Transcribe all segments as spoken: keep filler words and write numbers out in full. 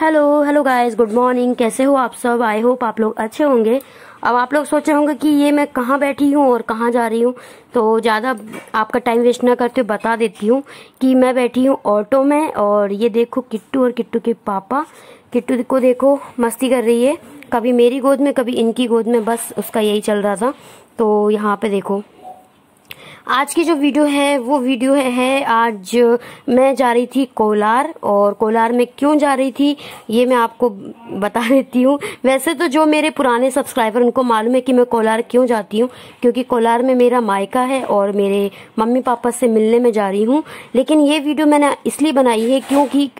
Hello hello guys, good morning. कैसे हो आप सब? आई होप आप लोग अच्छे होंगे। अब आप लोग सोच रहे होंगे कि ये मैं कहाँ बैठी हूँ और कहाँ जा रही हूँ, तो ज़्यादा आपका टाइम वेस्ट ना करते हुए बता देती हूँ कि मैं बैठी हूँ ऑटो में। और ये देखो किट्टू और किट्टू के पापा, किट्टू को देखो मस्ती कर रही है, कभी मेरी गोद में कभी इनकी गोद में, बस उसका यही चल रहा था। तो यहाँ पर देखो आज की जो वीडियो है वो वीडियो है, आज मैं जा रही थी कोलार, और कोलार में क्यों जा रही थी ये मैं आपको बता देती हूँ। वैसे तो जो मेरे पुराने सब्सक्राइबर उनको मालूम है कि मैं कोलार क्यों जाती हूँ, क्योंकि कोलार में मेरा मायका है और मेरे मम्मी पापा से मिलने में जा रही हूँ। लेकिन ये वीडियो मैंने इसलिए बनाई है क्योंकि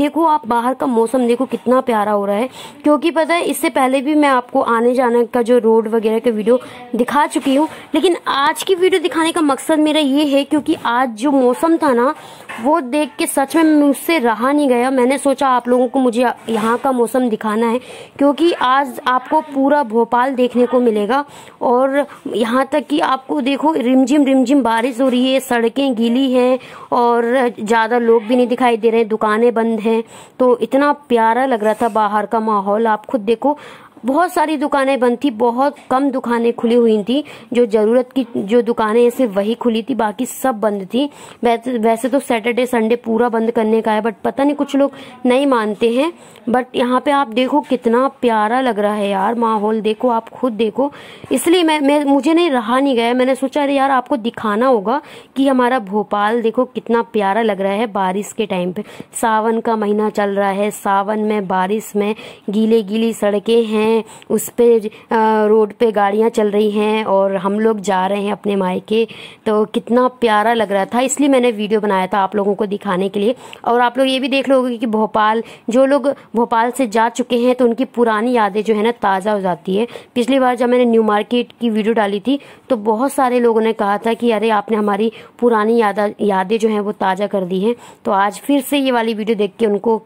देखो आप बाहर का मौसम देखो कितना प्यारा हो रहा है, क्योंकि पता है इससे पहले भी मैं आपको आने जाने का जो रोड वगैरह के वीडियो दिखा चुकी हूँ। लेकिन आज की वीडियो दिखाने का मकसद मेरा ये है क्योंकि आज जो मौसम था ना वो देख के सच में मुझसे रहा नहीं गया। मैंने सोचा आप लोगों को मुझे यहाँ का मौसम दिखाना है, क्योंकि आज आपको पूरा भोपाल देखने को मिलेगा। और यहाँ तक कि आपको देखो रिमझिम रिमझिम बारिश हो रही है, सड़कें गीली हैं और ज़्यादा लोग भी नहीं दिखाई दे रहे, दुकानें बंद हैं। तो इतना प्यारा लग रहा था बाहर का माहौल। आप खुद देखो बहुत सारी दुकानें बंद थी, बहुत कम दुकानें खुली हुई थी, जो ज़रूरत की जो दुकानें ऐसे वही खुली थी, बाकी सब बंद थी। वैसे तो सैटरडे संडे पूरा बंद करने का है, बट पता नहीं कुछ लोग नहीं मानते हैं। बट यहाँ पे आप देखो कितना प्यारा लग रहा है यार माहौल, देखो आप खुद देखो। इसलिए मैं, मैं मुझे नहीं रहा नहीं गया, मैंने सोचा अरे यार आपको दिखाना होगा कि हमारा भोपाल देखो कितना प्यारा लग रहा है बारिश के टाइम पर। सावन का महीना चल रहा है, सावन में बारिश में गीले गीली सड़कें हैं, उस पे रोड पे गाड़ियां चल रही हैं और हम लोग जा रहे हैं अपने मायके। तो कितना प्यारा लग रहा था, इसलिए मैंने वीडियो बनाया था आप लोगों को दिखाने के लिए। और आप लोग ये भी देख लोगे कि भोपाल, जो लोग भोपाल से जा चुके हैं तो उनकी पुरानी यादें जो है ना ताज़ा हो जाती है। पिछली बार जब मैंने न्यू मार्केट की वीडियो डाली थी तो बहुत सारे लोगों ने कहा था कि अरे आपने हमारी पुरानी याद यादें जो हैं वो ताज़ा कर दी हैं। तो आज फिर से ये वाली वीडियो देख के उनको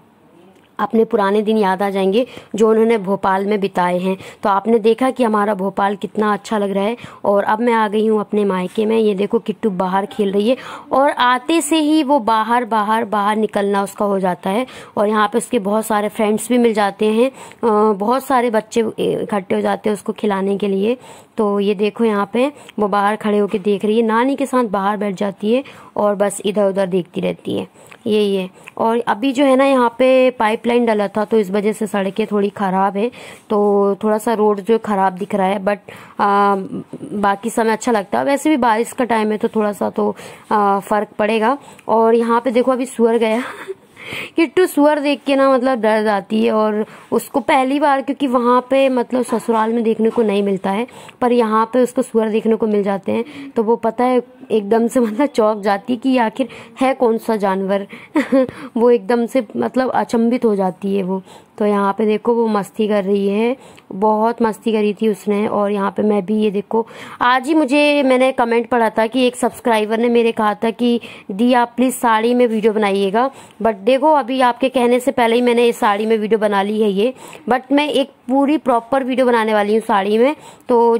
अपने पुराने दिन याद आ जाएंगे जो उन्होंने भोपाल में बिताए हैं। तो आपने देखा कि हमारा भोपाल कितना अच्छा लग रहा है। और अब मैं आ गई हूँ अपने मायके में। ये देखो किट्टू बाहर खेल रही है और आते से ही वो बाहर बाहर बाहर निकलना उसका हो जाता है। और यहाँ पे उसके बहुत सारे फ्रेंड्स भी मिल जाते हैं, बहुत सारे बच्चे इकट्ठे हो जाते हैं उसको खिलाने के लिए। तो ये देखो यहाँ पर वो बाहर खड़े होकर देख रही है, नानी के साथ बाहर बैठ जाती है और बस इधर उधर देखती रहती है, यही है। और अभी जो है ना यहाँ पर पाइप लाइन डाला था तो इस वजह से सड़कें थोड़ी ख़राब है, तो थोड़ा सा रोड जो ख़राब दिख रहा है, बट आ, बाकी समय अच्छा लगता है। वैसे भी बारिश का टाइम है तो थोड़ा सा तो फ़र्क पड़ेगा। और यहाँ पे देखो अभी सुअर गया किट्टू सुअर देख के ना मतलब डर जाती है, और उसको पहली बार, क्योंकि वहाँ पे मतलब ससुराल में देखने को नहीं मिलता है, पर यहाँ पे उसको सुअर देखने को मिल जाते हैं। तो वो पता है एकदम से मतलब चौंक जाती है कि आखिर है कौन सा जानवर वो एकदम से मतलब अचंभित हो जाती है वो। तो यहाँ पे देखो वो मस्ती कर रही है, बहुत मस्ती करी थी उसने। और यहाँ पे मैं भी ये देखो आज ही मुझे मैंने कमेंट पढ़ा था कि एक सब्सक्राइबर ने मेरे कहा था कि दी आप प्लीज़ साड़ी में वीडियो बनाइएगा, बट देखो अभी आपके कहने से पहले ही मैंने इस साड़ी में वीडियो बना ली है ये। बट मैं एक पूरी प्रॉपर वीडियो बनाने वाली हूँ साड़ी में, तो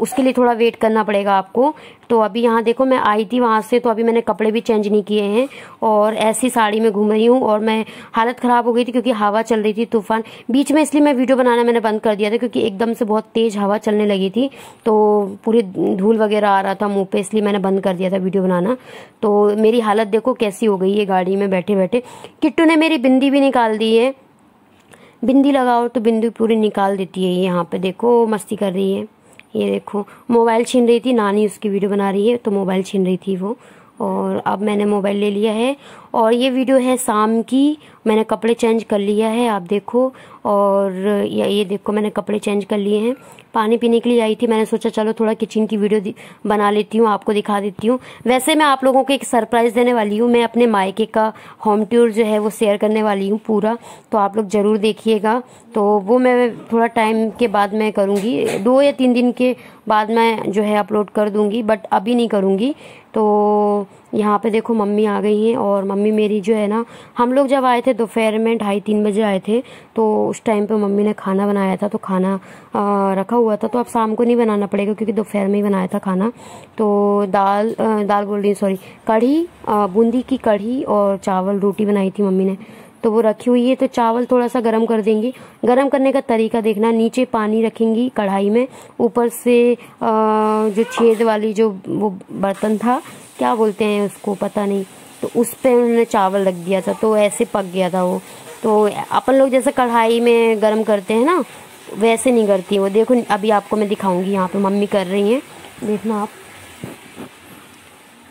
उसके लिए थोड़ा वेट करना पड़ेगा आपको। तो अभी यहाँ देखो मैं आई थी वहाँ से, तो अभी मैंने कपड़े भी चेंज नहीं किए हैं और ऐसी साड़ी में घूम रही हूँ। और मैं हालत ख़राब हो गई थी क्योंकि हवा चल रही थी तूफान बीच में, इसलिए मैं वीडियो बनाना मैंने बंद कर दिया था क्योंकि एकदम से बहुत तेज़ हवा चलने लगी थी, तो पूरी धूल वगैरह आ रहा था मुँह पे, इसलिए मैंने बंद कर दिया था वीडियो बनाना। तो मेरी हालत देखो कैसी हो गई है गाड़ी में बैठे बैठे। किट्टू ने मेरी बिंदी भी निकाल दी है, बिंदी लगाओ तो बिंदी पूरी निकाल देती है। यहाँ पे देखो मस्ती कर रही है, ये देखो मोबाइल छीन रही थी, नानी उसकी वीडियो बना रही है तो मोबाइल छीन रही थी वो। और अब मैंने मोबाइल ले लिया है। और ये वीडियो है शाम की, मैंने कपड़े चेंज कर लिया है आप देखो। और ये देखो मैंने कपड़े चेंज कर लिए हैं, पानी पीने के लिए आई थी, मैंने सोचा चलो थोड़ा किचन की वीडियो बना लेती हूँ आपको दिखा देती हूँ। वैसे मैं आप लोगों को एक सरप्राइज़ देने वाली हूँ, मैं अपने मायके का होम टूर जो है वो शेयर करने वाली हूँ पूरा, तो आप लोग ज़रूर देखिएगा। तो वो मैं थोड़ा टाइम के बाद मैं करूँगी, दो या तीन दिन के बाद मैं जो है अपलोड कर दूँगी, बट अभी नहीं करूँगी। तो यहाँ पे देखो मम्मी आ गई हैं, और मम्मी मेरी जो है ना, हम लोग जब आए थे दोपहर में ढाई तीन बजे आए थे, तो उस टाइम पे मम्मी ने खाना बनाया था, तो खाना आ, रखा हुआ था, तो अब शाम को नहीं बनाना पड़ेगा क्योंकि दोपहर में ही बनाया था खाना। तो दाल आ, दाल बोल रही सॉरी कढ़ी, बूंदी की कढ़ी और चावल रोटी बनाई थी मम्मी ने। तो वो रखी हुई है। तो चावल थोड़ा सा गर्म कर देंगी। गर्म करने का तरीका देखना, नीचे पानी रखेंगी कढ़ाई में, ऊपर से जो छेद वाली जो वो बर्तन था, क्या बोलते हैं उसको पता नहीं, तो उस पर उन्होंने चावल रख दिया था, तो ऐसे पक गया था वो। तो अपन लोग जैसे कढ़ाई में गर्म करते हैं ना, वैसे नहीं करती वो। देखो अभी आपको मैं दिखाऊंगी, यहाँ पे मम्मी कर रही हैं, देखना आप,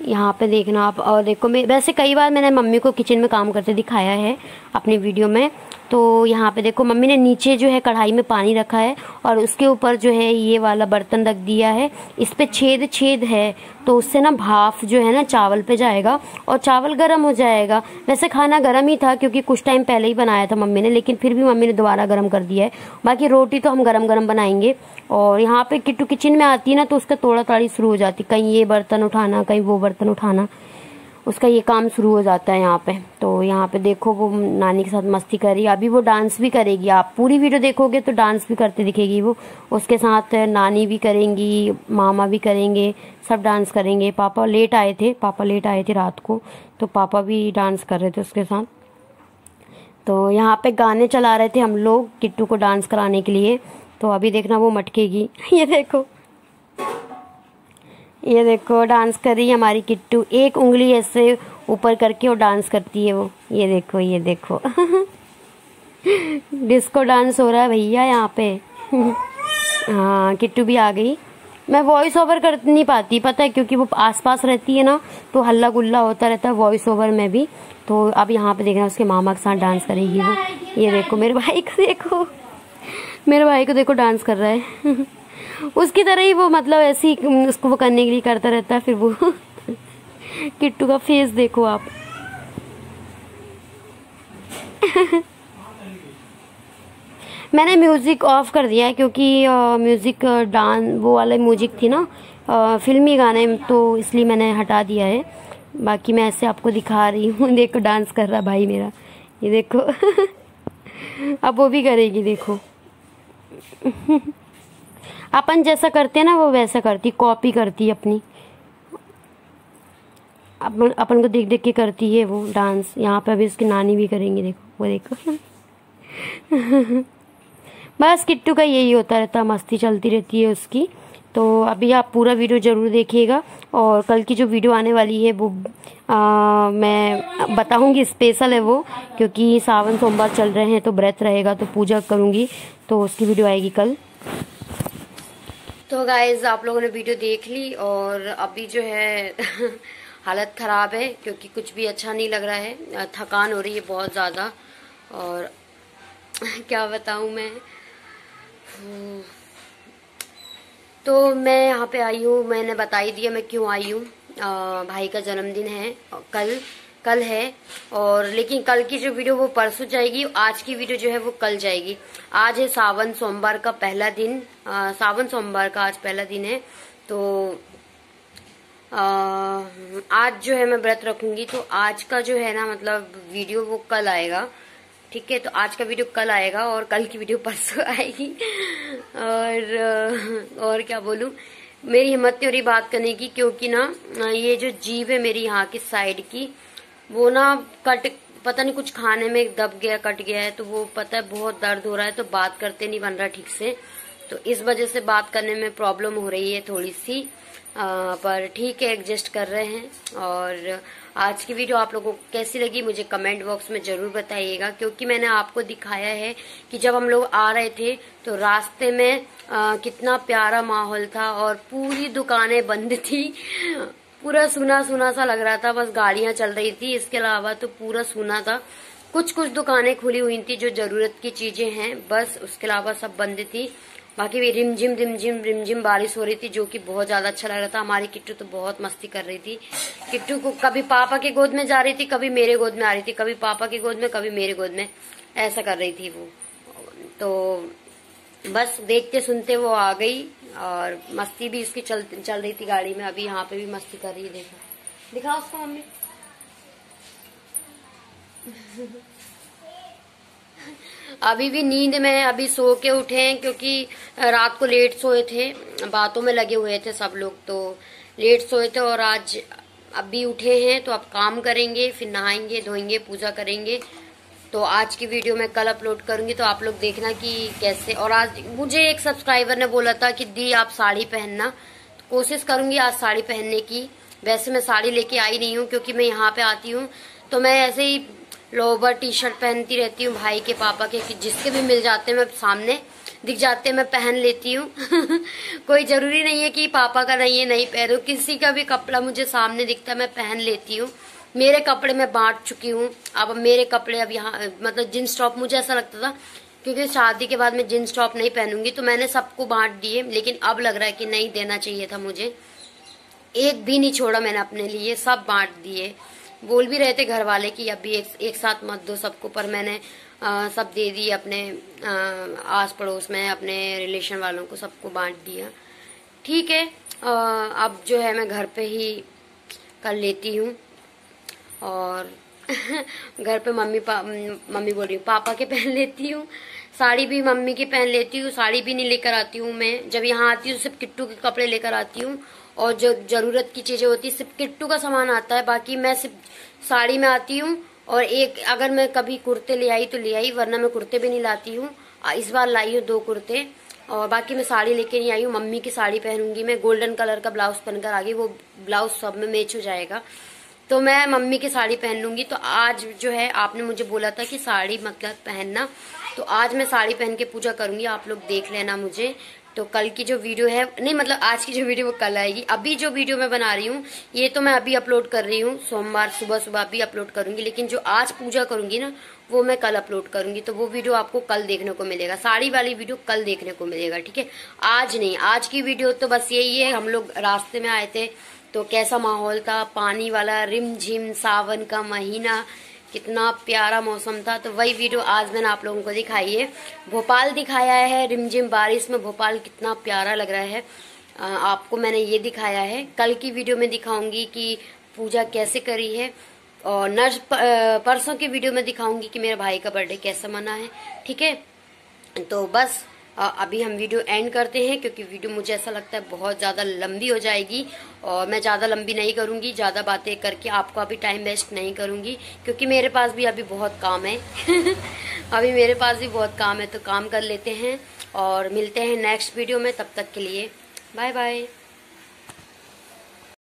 यहाँ पे देखना आप। और देखो मैं वैसे कई बार मैंने मम्मी को किचन में काम करते दिखाया है अपनी वीडियो में। तो यहाँ पे देखो मम्मी ने नीचे जो है कढ़ाई में पानी रखा है और उसके ऊपर जो है ये वाला बर्तन रख दिया है। इस पे छेद छेद है तो उससे ना भाप जो है ना चावल पे जाएगा और चावल गर्म हो जाएगा। वैसे खाना गर्म ही था क्योंकि कुछ टाइम पहले ही बनाया था मम्मी ने, लेकिन फिर भी मम्मी ने दोबारा गर्म कर दिया है। बाकी रोटी तो हम गर्म गर्म बनाएंगे। और यहाँ पे किट्टू किचन में आती है ना तो उसका तोड़ा ताड़ी शुरू हो जाती, कहीं ये बर्तन उठाना, कहीं वो बर्तन उठाना, उसका ये काम शुरू हो जाता है यहाँ पे। तो यहाँ पे देखो वो नानी के साथ मस्ती कर रही है, अभी वो डांस भी करेगी। आप पूरी वीडियो देखोगे तो डांस भी करते दिखेगी वो, उसके साथ नानी भी करेंगी, मामा भी करेंगे, सब डांस करेंगे। पापा लेट आए थे, पापा लेट आए थे रात को, तो पापा भी डांस कर रहे थे उसके साथ। तो यहाँ पे गाने चला रहे थे हम लोग किट्टू को डांस कराने के लिए। तो अभी देखना वो मटकेगी, ये देखो, ये देखो डांस कर रही है हमारी किट्टू, एक उंगली ऐसे ऊपर करके और डांस करती है वो, ये देखो ये देखो डिस्को डांस हो रहा है भैया यहाँ पे। हाँ किट्टू भी आ गई। मैं वॉइस ओवर कर नहीं पाती पता है, क्योंकि वो आसपास रहती है ना तो हल्ला गुल्ला होता रहता है वॉइस ओवर में भी। तो अब यहाँ पे देखना उसके मामा के साथ डांस करेगी वो, ये देखो मेरे भाई को, देखो मेरे भाई को, देखो डांस कर रहा है उसकी तरह ही वो, मतलब ऐसे ही उसको वो करने के लिए करता रहता है। फिर वो किट्टू का फेस देखो आप मैंने म्यूज़िक ऑफ कर दिया है क्योंकि म्यूज़िक डांस वो वाला म्यूज़िक थी ना आ, फिल्मी गाने, तो इसलिए मैंने हटा दिया है। बाकी मैं ऐसे आपको दिखा रही हूँ, देखो डांस कर रहा भाई मेरा, ये देखो अब वो भी करेगी देखो अपन जैसा करते हैं ना वो वैसा करती, कॉपी करती है अपनी, अपन अपन को देख देख के करती है वो डांस। यहाँ पे अभी उसकी नानी भी करेंगी, देखो वो देखो बस किट्टू का यही होता रहता, मस्ती चलती रहती है उसकी। तो अभी आप पूरा वीडियो ज़रूर देखिएगा। और कल की जो वीडियो आने वाली है वो आ, मैं बताऊंगी, स्पेशल है वो, क्योंकि सावन सोमवार चल रहे हैं तो व्रत रहेगा, तो पूजा करूँगी, तो उसकी वीडियो आएगी कल। तो गाइज आप लोगों ने वीडियो देख ली। और अभी जो है हालत ख़राब है क्योंकि कुछ भी अच्छा नहीं लग रहा है, थकान हो रही है बहुत ज़्यादा, और क्या बताऊं मैं। तो मैं यहाँ पे आई हूँ, मैंने बता ही दिया मैं क्यों आई हूँ। भाई का जन्मदिन है कल, कल है, और लेकिन कल की जो वीडियो वो परसों जाएगी, आज की वीडियो जो है वो कल जाएगी। आज है सावन सोमवार का पहला दिन, आ, सावन सोमवार का आज पहला दिन है। तो आ, आज जो है मैं व्रत रखूंगी, तो आज का जो है ना मतलब वीडियो वो कल आएगा, ठीक है। तो आज का वीडियो कल आएगा और कल की वीडियो परसों आएगी। और और क्या बोलूं, मेरी हिम्मत नहीं हो रही बात करने की, क्योंकि ना ये जो जीभ है मेरी यहाँ की साइड की, वो ना कट, पता नहीं कुछ खाने में दब गया, कट गया है, तो वो पता है बहुत दर्द हो रहा है, तो बात करते नहीं बन रहा ठीक से, तो इस वजह से बात करने में प्रॉब्लम हो रही है थोड़ी सी, आ, पर ठीक है एडजस्ट कर रहे हैं। और आज की वीडियो आप लोगों को कैसी लगी मुझे कमेंट बॉक्स में जरूर बताइएगा, क्योंकि मैंने आपको दिखाया है कि जब हम लोग आ रहे थे तो रास्ते में आ, कितना प्यारा माहौल था और पूरी दुकानें बंद थी, पूरा सुना सुना सा लग रहा था, बस गाड़ियां चल रही थी, इसके अलावा तो पूरा सुना था। कुछ कुछ दुकानें खुली हुई थी जो जरूरत की चीजें हैं बस, उसके अलावा सब बंद थी। बाकी भी रिमझिम रिमझिम रिमझिम बारिश हो रही थी, जो कि बहुत ज्यादा अच्छा लग रहा था। हमारी किट्टू तो बहुत मस्ती कर रही थी, किट्टू को कभी पापा के गोद में जा रही थी, कभी मेरे गोद में आ रही थी, कभी पापा के गोद में, कभी मेरे गोद में, ऐसा कर रही थी वो। तो बस देखते सुनते वो आ गई और मस्ती भी इसकी चल चल रही थी गाड़ी में। अभी यहाँ पे भी मस्ती कर रही है, देखो दिखा उसको मम्मी अभी भी नींद में, अभी सो के उठे हैं क्योंकि रात को लेट सोए थे, बातों में लगे हुए थे सब लोग, तो लेट सोए थे। और आज अभी उठे हैं तो अब काम करेंगे, फिर नहाएंगे धोएंगे पूजा करेंगे, तो आज की वीडियो मैं कल अपलोड करूंगी, तो आप लोग देखना कि कैसे। और आज मुझे एक सब्सक्राइबर ने बोला था कि दी आप साड़ी पहनना, तो कोशिश करूंगी आज साड़ी पहनने की। वैसे मैं साड़ी लेके आई नहीं हूँ क्योंकि मैं यहाँ पे आती हूँ तो मैं ऐसे ही लोवर टी शर्ट पहनती रहती हूँ, भाई के पापा के जिसके भी मिल जाते हैं मैं सामने दिख जाते हैं मैं पहन लेती हूँ। कोई जरूरी नहीं है कि पापा का नहीं है नहीं पहनूं, किसी का भी कपड़ा मुझे सामने दिखता है मैं पहन लेती हूँ। मेरे कपड़े मैं बांट चुकी हूँ, अब मेरे कपड़े अब यहाँ मतलब जींस टॉप मुझे ऐसा लगता था क्योंकि शादी के बाद मैं जींस टॉप नहीं पहनूंगी तो मैंने सबको बांट दिए, लेकिन अब लग रहा है कि नहीं देना चाहिए था मुझे, एक भी नहीं छोड़ा मैंने अपने लिए, सब बांट दिए। बोल भी रहे थे घर वाले कि अभी एक, एक साथ मत दो सबको, पर मैंने आ, सब दे दिए अपने आ, आस पड़ोस में अपने रिलेशन वालों को, सबको बांट दिया। ठीक है, आ, अब जो है मैं घर पे ही कर लेती हूँ। और घर पे मम्मी मम्मी बोल रही हूँ पापा के पहन लेती हूँ, साड़ी भी मम्मी की पहन लेती हूँ, साड़ी भी नहीं लेकर आती हूँ मैं। जब यहाँ आती हूँ सिर्फ किट्टू के कपड़े लेकर आती हूँ, और जो जरूरत की चीजें होती है सिर्फ किट्टू का सामान आता है, बाकी मैं सिर्फ साड़ी में आती हूँ। और एक अगर मैं कभी कुर्ते ले आई तो ले आई, वरना मैं कुर्ते भी नहीं लाती हूँ। इस बार लाई हूँ दो कुर्ते, और बाकी मैं साड़ी लेके नहीं आई हूँ। मम्मी की साड़ी पहनूंगी मैं, गोल्डन कलर का ब्लाउज पहनकर आ गई, वो ब्लाउज सब में मैच हो जाएगा तो मैं मम्मी की साड़ी पहन लूंगी। तो आज जो है आपने मुझे बोला था कि साड़ी मतलब पहनना, तो आज मैं साड़ी पहन के पूजा करूंगी, आप लोग देख लेना मुझे। तो कल की जो वीडियो है नहीं मतलब आज की जो वीडियो वो कल आएगी, अभी जो वीडियो मैं बना रही हूँ ये तो मैं अभी अपलोड कर रही हूँ, सोमवार सुबह सुबह अभी अपलोड करूंगी, लेकिन जो आज पूजा करूंगी ना वो मैं कल अपलोड करूंगी, तो वो वीडियो आपको कल देखने को मिलेगा, साड़ी वाली वीडियो कल देखने को मिलेगा। ठीक है, आज नहीं, आज की वीडियो तो बस यही है। हम लोग रास्ते में आए थे तो कैसा माहौल था, पानी वाला रिमझिम सावन का महीना, कितना प्यारा मौसम था, तो वही वीडियो आज मैंने आप लोगों को दिखाई है। भोपाल दिखाया है, रिमझिम बारिश में भोपाल कितना प्यारा लग रहा है, आ, आपको मैंने ये दिखाया है। कल की वीडियो में दिखाऊंगी कि पूजा कैसे करी है, और नर्स परसों की वीडियो में दिखाऊंगी कि मेरे भाई का बर्थडे कैसा मना है। ठीक है, तो बस अभी हम वीडियो एंड करते हैं क्योंकि वीडियो मुझे ऐसा लगता है बहुत ज़्यादा लंबी हो जाएगी, और मैं ज़्यादा लंबी नहीं करूँगी, ज़्यादा बातें करके आपको अभी टाइम वेस्ट नहीं करूँगी क्योंकि मेरे पास भी अभी बहुत काम है। अभी मेरे पास भी बहुत काम है, तो काम कर लेते हैं और मिलते हैं नेक्स्ट वीडियो में, तब तक के लिए बाय बाय।